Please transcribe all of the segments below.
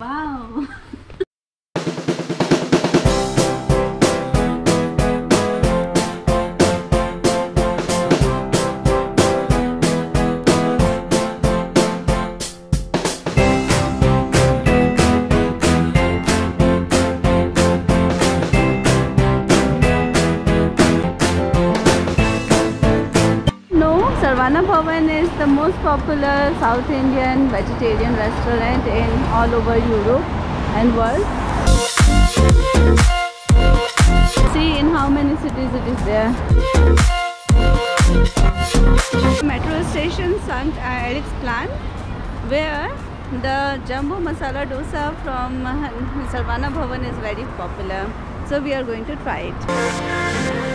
Wow! Saravana Bhavan is the most popular South Indian vegetarian restaurant in all over Europe and world. See in how many cities it is there. Metro station Sankt Eric's plant, where the jumbo masala dosa from Saravana Bhavan is very popular. So we are going to try it.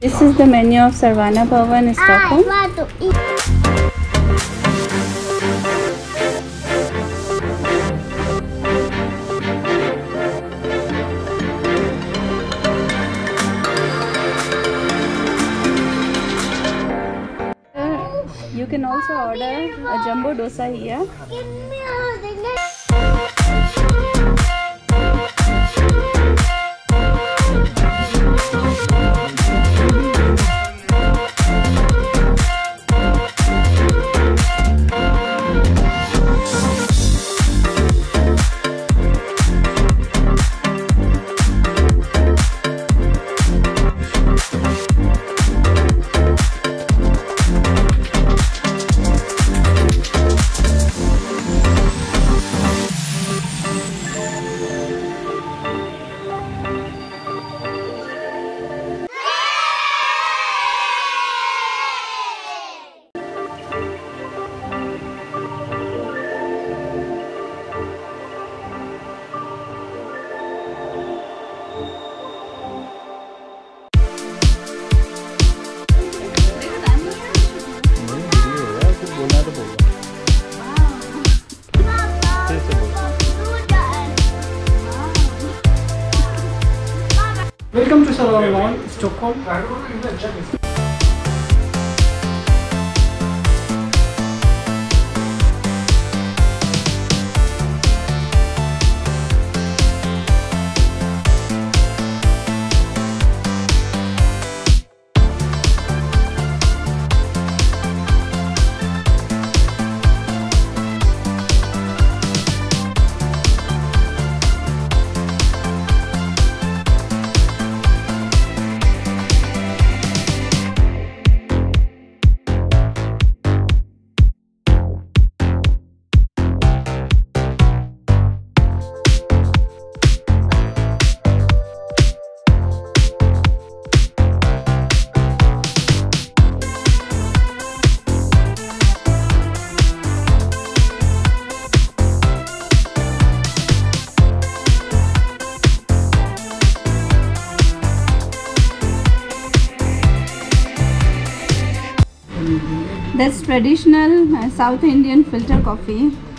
This is the menu of Saravana Bhavan in Stockholm. You can also order a jumbo dosa here. Welcome to Saravana, Stockholm. That's traditional South Indian filter coffee.